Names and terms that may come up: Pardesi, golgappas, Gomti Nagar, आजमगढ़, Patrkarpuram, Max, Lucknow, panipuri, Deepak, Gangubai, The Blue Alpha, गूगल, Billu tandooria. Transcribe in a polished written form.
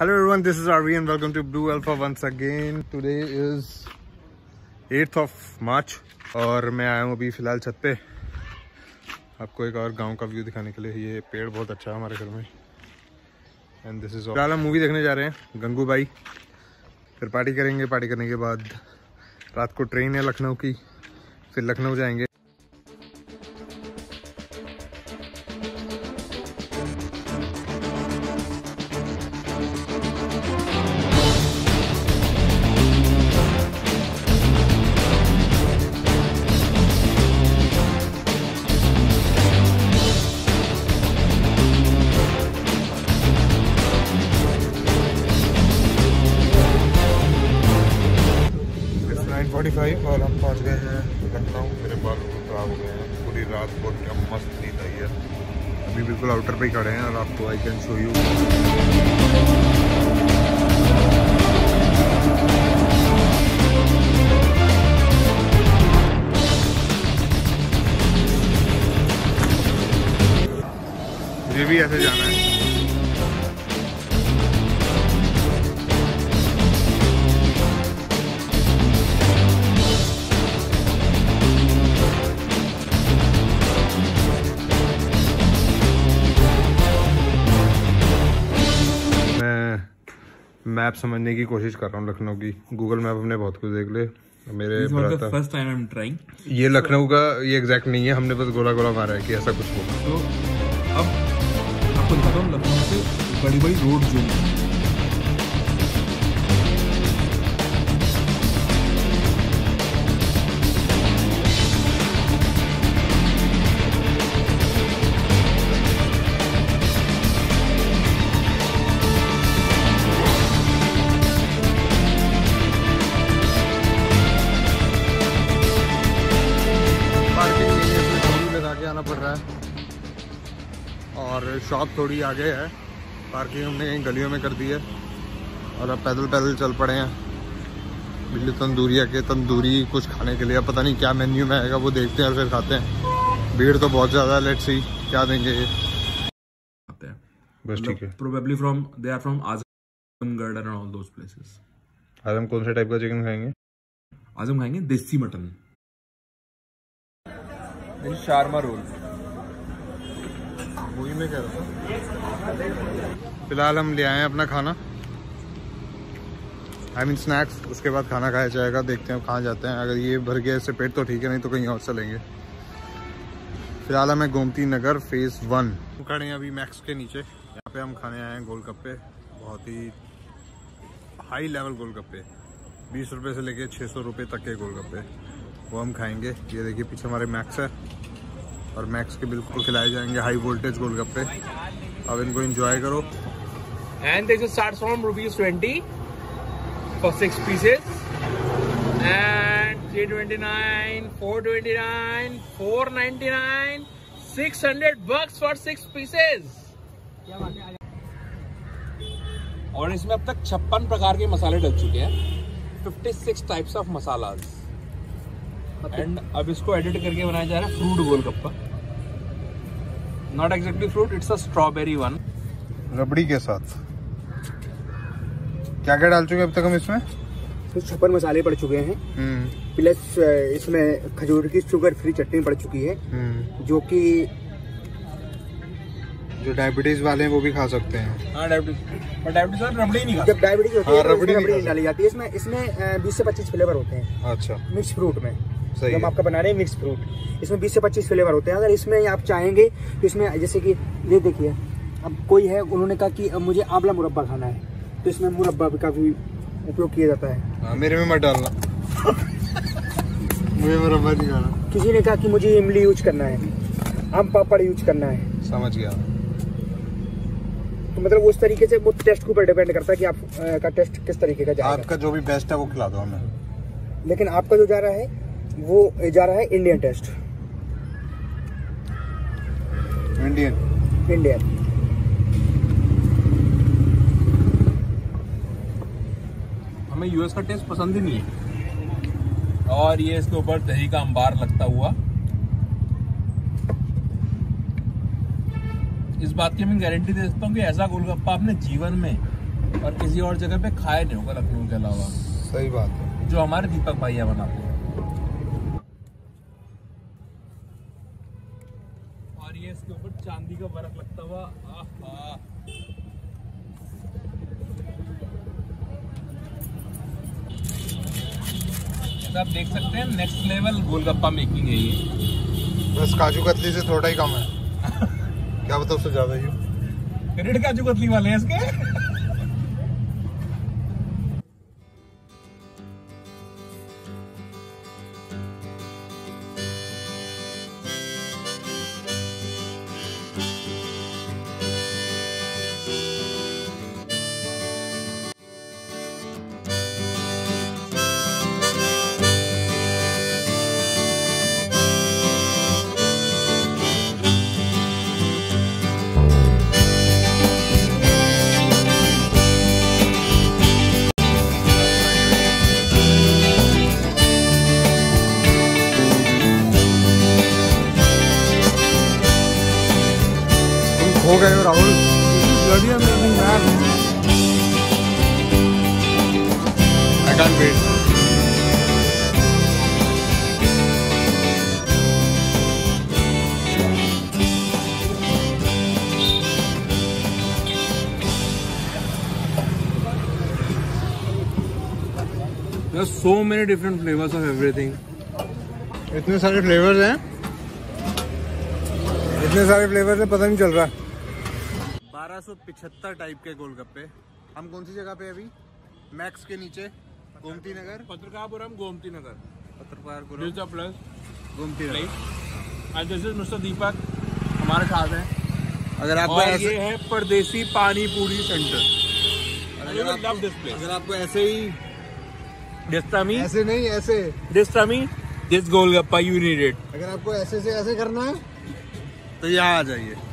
Hello everyone, this is Arvi and welcome to Blue Alpha once again. Today is 8th of March और मैं आया हूँ अभी फ़िलहाल छत पे आपको एक और गांव का व्यू दिखाने के लिए। ये पेड़ बहुत अच्छा है हमारे घर में। And this is all. हम मूवी देखने जा रहे हैं गंगूबाई, फिर पार्टी करेंगे। पार्टी करने के बाद रात को ट्रेन है लखनऊ की, फिर लखनऊ जाएंगे। और हम पहुंच गए हैं लखनऊ। मेरे बाल खराब हो गए हैं, पूरी रात बहुत कम मस्त नींद आई है। अभी बिल्कुल आउटर पे ही खड़े हैं और आपको आई कैन शो यू। मुझे भी ऐसे जाना है। मैप समझने की कोशिश कर रहा हूँ लखनऊ की। गूगल मैप हमने बहुत कुछ देख ले। मेरे first time I am trying. ये लखनऊ का ये एग्जैक्ट नहीं है, हमने बस गोला गोला मारा है कि ऐसा कुछ होगा। तो अब आपको दिखा रहा हूँ लखनऊ से बड़ी बड़ी रोड जो है। शॉप थोड़ी आगे है, पार्किंग हमने कहीं गलियों में कर दी है और अब पैदल पैदल चल पड़े हैं बिल्ली तंदूरिया के। तंदूरी कुछ खाने के लिए पता नहीं क्या मेन्यू में आएगा, वो देखते हैं और फिर खाते हैं। भीड़ तो बहुत ज़्यादा है, लेट्स सी क्या देंगे ये। बस ठीक है। Probably from they are from आजमगढ़ and all those places. आज हम कौन से टाइप का चिकन खाएंगे? आज हम खाएंगे देसी मटन शारमा रोल। मैं कह रहा हूँ फिलहाल हम ले आए हैं अपना खाना, आई मीन स्नैक्स। उसके बाद खाना खाया जाएगा, देखते हैं कहाँ जाते हैं। अगर ये भर गया इससे पेट तो ठीक है, नहीं तो कहीं और चलेंगे। फिलहाल हमें गोमती नगर फेज 1 खड़े हैं अभी मैक्स के नीचे। यहाँ पे हम खाने आए हैं गोलगप्पे, बहुत ही हाई लेवल गोलगप्पे। 20 रुपये से लेके 600 रुपये तक के गोलगप्पे, वो हम खाएँगे। ये देखिए पीछे हमारे मैक्स है और मैक्स के बिल्कुल खिलाए जाएंगे हाई वोल्टेज गोलगप्पे। अब इनको एंजॉय करो। And this is start from ₹20 for 6 pieces and 329, 429, 499, $600 for 6 pieces. और इसमें अब तक 56 प्रकार के मसाले डल चुके हैं, 56 टाइप्स ऑफ मसालाज। एंड अब इसको एडिट करके बनाया जा रहा है fruit golgappa. Not exactly fruit, it's a strawberry one. Rabri के साथ क्या क्या डाल चुके हैं अब तक हम इसमें? 56 मसाले पड़ चुके हैं, प्लस इसमें खजूर की शुगर फ्री चटनी पड़ चुकी है, जो कि जो डायबिटीज वाले हैं वो भी खा सकते हैं। हाँ, डायबिटीज वाले रबड़ी नहीं खाते। जब डायबिटीज होती है रबड़ी डाली जाती है। इसमें 20 से 25 फ्लेवर होते हैं। अच्छा, मिक्स फ्रूट में हम आपका बना रहे हैं मिक्स फ्रूट। इसमें 20 से 25 फ्लेवर होते हैं। अगर इसमें आप चाहेंगे तो इसमें जैसे कि ये देखिए, अब कोई है उन्होंने कहा कि अब मुझे आंवला मुरब्बा खाना है, तो इसमें मुरब्बा का भी उपयोग किया जाता है। मेरे में मत डालना, मुझे मुरब्बा नहीं खाना। किसी ने कहा कि मुझे इमली यूज करना है, आम पापड़ यूज करना है। समझ गया। तो मतलब उस तरीके से वो टेस्ट के ऊपर डिपेंड करता है कि आपका टेस्ट किस तरीके का जाएगा। आपका जो भी बेस्ट है वो खिला दो हमें। लेकिन आपका जो जा रहा है वो जा रहा है इंडियन टेस्ट। इंडियन हमें यूएस का टेस्ट पसंद ही नहीं है। और ये इसके ऊपर दही का अंबार लगता हुआ, इस बात की मैं गारंटी दे सकता हूँ कि ऐसा गोलगप्पा आपने जीवन में और किसी और जगह पे खाया नहीं होगा लखनऊ के अलावा। सही बात है, जो हमारे दीपक भैया बनाते हैं। और ये इसके ऊपर चांदी का वर्क लगता हुआ, आहा। आप देख सकते हैं नेक्स्ट लेवल गोलगप्पा मेकिंग है ये। बस काजू कतली से थोड़ा ही कम है। क्या बताओ उससे ज्यादा ही, रेड काजू कतली वाले हैं इसके। हो गए हो राहुल, बढ़िया making man. I can wait. There are so many different flavors of everything. इतने सारे फ्लेवर्स हैं, इतने सारे फ्लेवर्स हैं, पता नहीं चल रहा। 1275 टाइप के गोलगप्पे। हम कौन सी जगह पे अभी? मैक्स के नीचे Gomti Nagar, Patrakarpuram Gomti Nagar, Patrakarpuram plus Gomti Nagar. This is mister Deepak, हमारे साथ हैं। अगर आपको ऐसे है परदेसी पानी पूरी सेंटर, अगर आपको ऐसे ही ऐसे नहीं ऐसे डिस्टामी this golgappa you need it, अगर आपको ऐसे से ऐसे करना है तो यहाँ आ जाइए।